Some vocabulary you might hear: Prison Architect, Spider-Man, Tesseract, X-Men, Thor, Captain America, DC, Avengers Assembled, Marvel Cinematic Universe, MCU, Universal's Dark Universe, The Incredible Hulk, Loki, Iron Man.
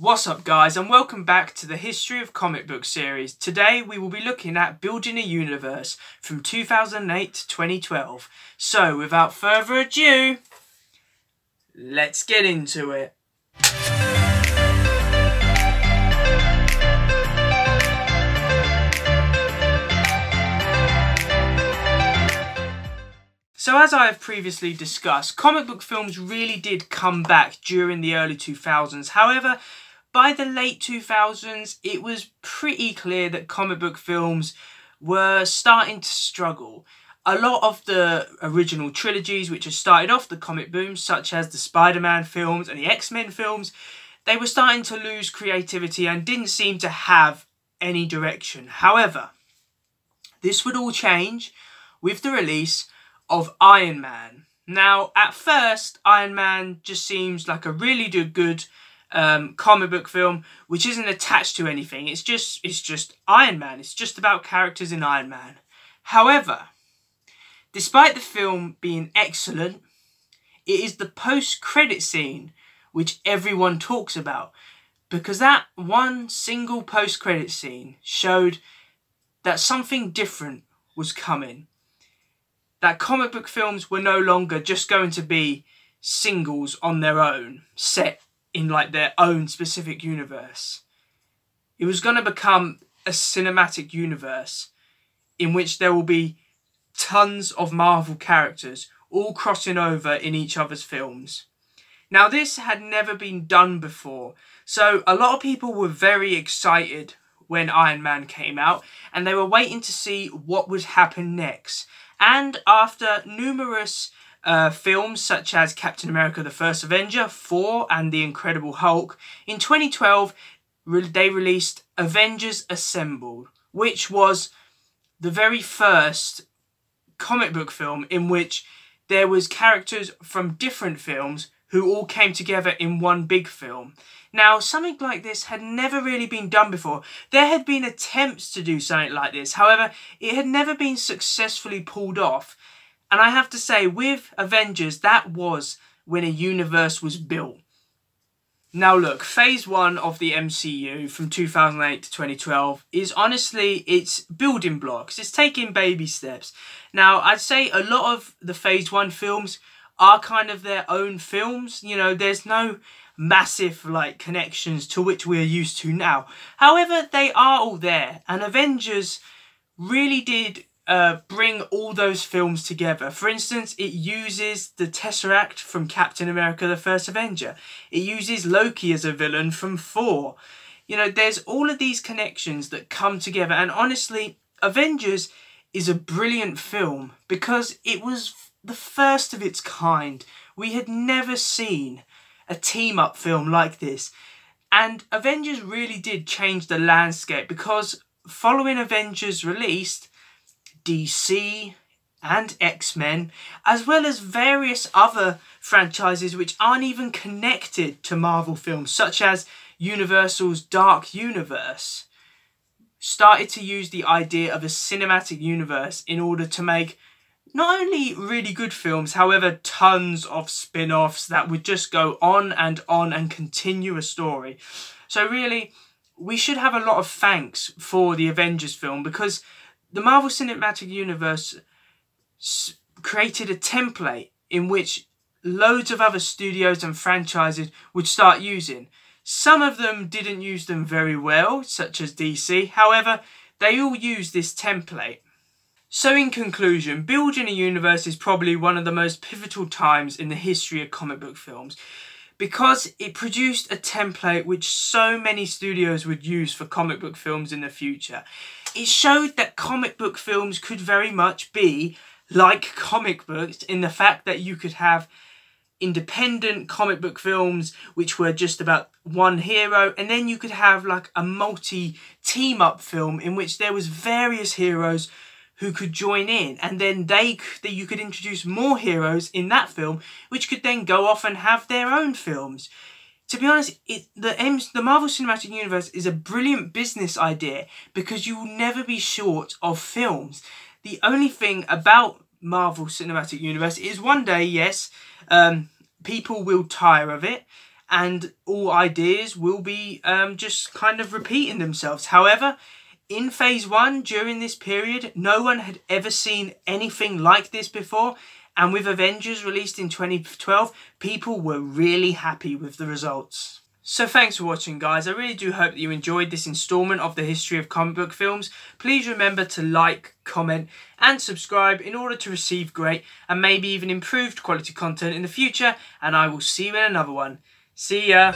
What's up guys, and welcome back to the History of Comic Book series. Today we will be looking at building a universe from 2008 to 2012. So without further ado, let's get into it. So as I have previously discussed, comic book films really did come back during the early 2000s. However, by the late 2000s, it was pretty clear that comic book films were starting to struggle. A lot of the original trilogies which had started off the comic boom, such as the Spider-Man films and the X-Men films, they were starting to lose creativity and didn't seem to have any direction. However, this would all change with the release of Iron Man. Now, at first, Iron Man just seems like a really good comic book film, which isn't attached to anything. It's just Iron Man. It's just about characters in Iron Man. However, despite the film being excellent, it is the post-credit scene which everyone talks about, because that one single post-credit scene showed that something different was coming. That comic book films were no longer just going to be singles on their own, set in like their own specific universe. It was going to become a cinematic universe in which there will be tons of Marvel characters all crossing over in each other's films. Now, this had never been done before, so a lot of people were very excited when Iron Man came out, and they were waiting to see what would happen next. And after numerous films such as Captain America the First Avenger, Thor and The Incredible Hulk, in 2012 they released Avengers Assembled, which was the very first comic book film in which there was characters from different films who all came together in one big film. Now, something like this had never really been done before. There had been attempts to do something like this, however, it had never been successfully pulled off. And I have to say, with Avengers, that was when a universe was built. Now look, Phase 1 of the MCU from 2008 to 2012 is honestly, it's building blocks, it's taking baby steps. Now, I'd say a lot of the Phase 1 films are kind of their own films. You know, there's no massive like connections to which we're used to now. However, they are all there, and Avengers really did bring all those films together. For instance, it uses the Tesseract from Captain America the First Avenger. It uses Loki as a villain from Thor. You know, there's all of these connections that come together, and honestly, Avengers is a brilliant film because it was the first of its kind. We had never seen a team-up film like this, and Avengers really did change the landscape, because following Avengers released, DC and X-Men, as well as various other franchises which aren't even connected to Marvel films, such as Universal's Dark Universe, started to use the idea of a cinematic universe in order to make not only really good films, however, tons of spin-offs that would just go on and continue a story. So really, we should have a lot of thanks for the Avengers film, because the Marvel Cinematic Universe created a template in which loads of other studios and franchises would start using. Some of them didn't use them very well, such as DC. However, they all use this template. So in conclusion, building a universe is probably one of the most pivotal times in the history of comic book films, because it produced a template which so many studios would use for comic book films in the future. It showed that comic book films could very much be like comic books, in the fact that you could have independent comic book films which were just about one hero, and then you could have like a multi-team-up film in which there was various heroes who could join in, and then you could introduce more heroes in that film, which could then go off and have their own films. To be honest, the Marvel Cinematic Universe is a brilliant business idea, because you will never be short of films. The only thing about Marvel Cinematic Universe is one day, yes, people will tire of it, and all ideas will be just kind of repeating themselves. However, in Phase 1, during this period, no one had ever seen anything like this before, and with Avengers released in 2012, people were really happy with the results. So thanks for watching, guys. I really do hope that you enjoyed this installment of the history of comic book films. Please remember to like, comment and subscribe in order to receive great and maybe even improved quality content in the future, and I will see you in another one. See ya!